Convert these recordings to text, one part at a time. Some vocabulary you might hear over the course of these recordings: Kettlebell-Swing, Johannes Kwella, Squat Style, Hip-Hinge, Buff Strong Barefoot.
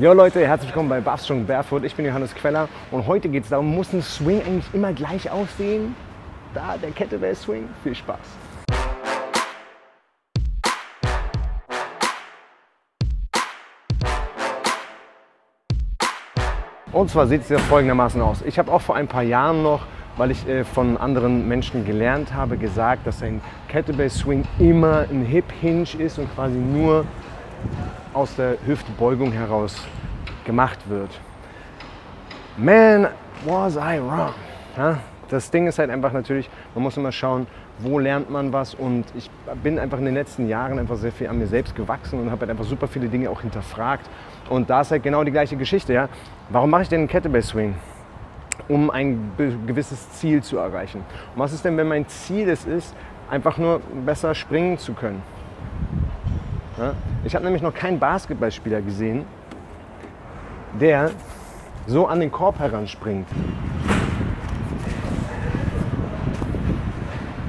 Jo Leute, herzlich willkommen bei Buff Strong Barefoot. Ich bin Johannes Kwella und heute geht es darum, muss ein Swing eigentlich immer gleich aussehen? Da, der Kettlebell-Swing. Viel Spaß! Und zwar sieht es ja folgendermaßen aus. Ich habe auch vor ein paar Jahren noch, weil ich von anderen Menschen gelernt habe, gesagt, dass ein Kettlebell-Swing immer ein Hip-Hinge ist und quasi nur aus der Hüftbeugung heraus gemacht wird. Man, was I wrong. Ja? Das Ding ist halt einfach natürlich, man muss immer schauen, wo lernt man was, und ich bin einfach in den letzten Jahren einfach sehr viel an mir selbst gewachsen und habe halt einfach super viele Dinge auch hinterfragt, und da ist halt genau die gleiche Geschichte. Ja? Warum mache ich denn einen Kettlebell-Swing? Um ein gewisses Ziel zu erreichen. Und was ist denn, wenn mein Ziel es ist, einfach nur besser springen zu können? Ja? Ich habe nämlich noch keinen Basketballspieler gesehen, der so an den Korb heranspringt.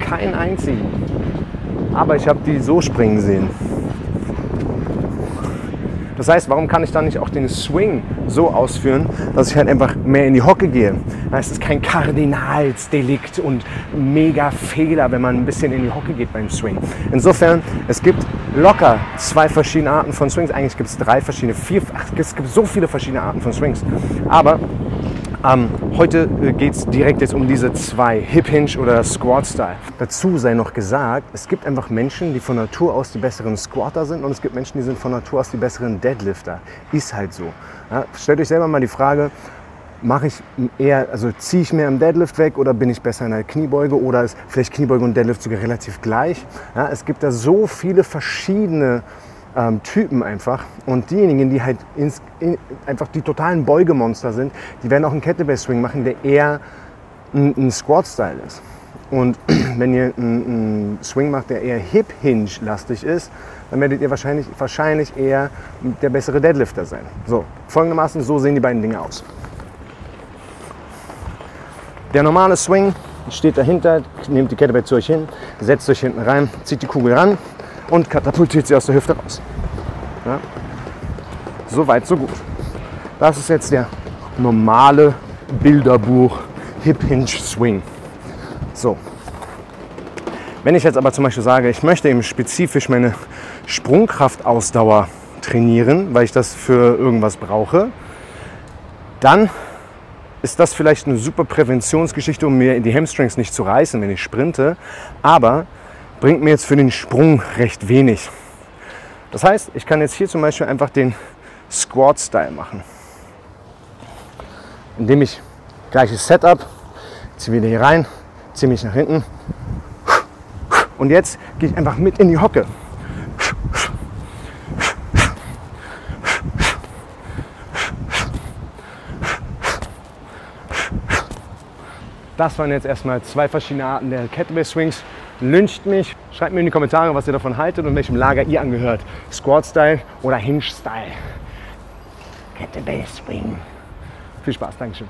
Keinen einzigen. Aber ich habe die so springen sehen. Das heißt, warum kann ich dann nicht auch den Swing so ausführen, dass ich halt einfach mehr in die Hocke gehe? Es ist kein Kardinalsdelikt und mega Fehler, wenn man ein bisschen in die Hocke geht beim Swing. Insofern, es gibt locker zwei verschiedene Arten von Swings. Eigentlich gibt es drei verschiedene, es gibt so viele verschiedene Arten von Swings. Aber heute geht es direkt jetzt um diese zwei, Hip-Hinge oder Squat Style. Dazu sei noch gesagt, es gibt einfach Menschen, die von Natur aus die besseren Squatter sind, und es gibt Menschen, die sind von Natur aus die besseren Deadlifter. Ist halt so. Ja, stellt euch selber mal die Frage, mache ich eher, also ziehe ich mehr im Deadlift weg, oder bin ich besser in der Kniebeuge, oder ist vielleicht Kniebeuge und Deadlift sogar relativ gleich? Ja, es gibt da so viele verschiedene Typen einfach, und diejenigen, die halt einfach die totalen Beugemonster sind, die werden auch einen Kettlebell-Swing machen, der eher ein Squat-Style ist. Und wenn ihr einen Swing macht, der eher Hip-Hinge-lastig ist, dann werdet ihr wahrscheinlich eher der bessere Deadlifter sein. So, folgendermaßen, so sehen die beiden Dinge aus. Der normale Swing steht dahinter, nehmt die Kettlebell zu euch hin, setzt euch hinten rein, zieht die Kugel ran und katapultiert sie aus der Hüfte raus. Ja? So weit, so gut. Das ist jetzt der normale Bilderbuch-Hip-Hinge-Swing. So. Wenn ich jetzt aber zum Beispiel sage, ich möchte eben spezifisch meine Sprungkraftausdauer trainieren, weil ich das für irgendwas brauche, dann ist das vielleicht eine super Präventionsgeschichte, um mir die Hamstrings nicht zu reißen, wenn ich sprinte. Aber bringt mir jetzt für den Sprung recht wenig. Das heißt, ich kann jetzt hier zum Beispiel einfach den Squat-Style machen, indem ich gleiches Setup, ziehe wieder hier rein, ziehe mich nach hinten und jetzt gehe ich einfach mit in die Hocke. Das waren jetzt erstmal zwei verschiedene Arten der Kettlebell-Swings. Lyncht mich, schreibt mir in die Kommentare, was ihr davon haltet und welchem Lager ihr angehört. Squat-Style oder Hinge-Style. Kettlebell-Swing. Viel Spaß, Dankeschön.